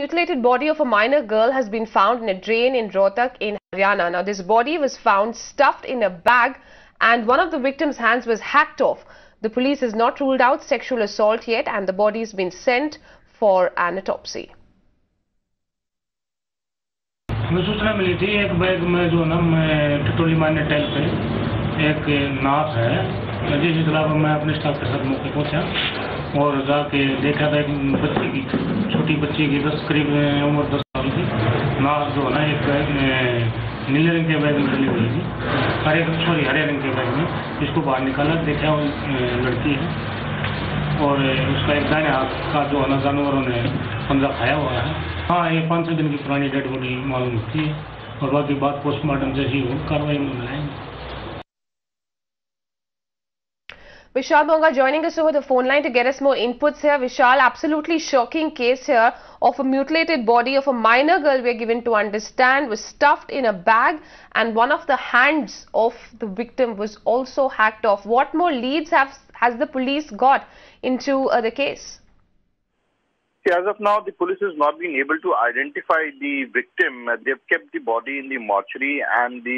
mutilated body of a minor girl has been found in a drain in Rohtak in Haryana. Now, this body was found stuffed in a bag and one of the victim's hands was hacked off. The police has not ruled out sexual assault yet and the body has been sent for an autopsy. मुझे सूचना मिली थी एक bag में जो ना मैं टोली मारने tail पे एक नाथ है जिस इतला पर मैं अपने स्टाफ के साथ मौके पहुंचा और जाके देखा था एक बच्ची की छोटी बच्ची की 10 करीब उम्र 10 साल की नाथ जो ना एक नीले रंग के बैग में डली हुई थी हरे रंग के बैग में इसको बाहर निकाला देखा लड़की है और उसका एक दाहिने हाथ का जो ना जानवरों ने पंजा खाया हुआ है हाँ ये 5-6 दिन की पुरानी डेड बॉडी मालूम होती है और बाकी बात पोस्टमार्टम जैसी हो कार्रवाई में मिलाएंगे Vishal Bonga joining us over the phone line to get us more inputs here. Vishal, absolutely shocking case here of a mutilated body of a minor girl we are given to understand was stuffed in a bag and one of the hands of the victim was also hacked off. What more leads has the police got into the case? As of now, the police has not been able to identify the victim. They've kept the body in the mortuary and the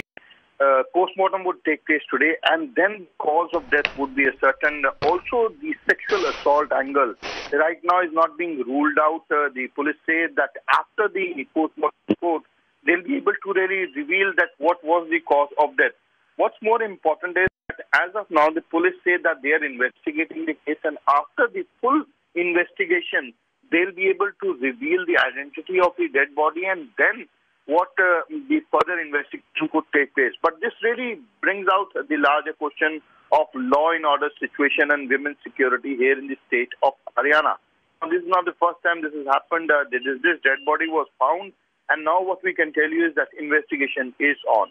post-mortem would take place today and then cause of death would be ascertained. Also, the sexual assault angle right now is not being ruled out. The police say that after the post-mortem report, they'll be able to really reveal that what was the cause of death. What's more important is that as of now, the police say that they are investigating the case and after the full investigation, they'll be able to reveal the identity of the dead body and then what the further investigation could take place. But this really brings out the larger question of law and order situation and women's security here in the state of Haryana. Now, this is not the first time this has happened. This dead body was found and now what we can tell you is that investigation is on.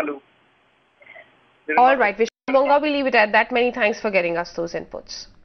Hello. All right, Vishal Bonga, we'll leave it at that. Many thanks for getting us those inputs.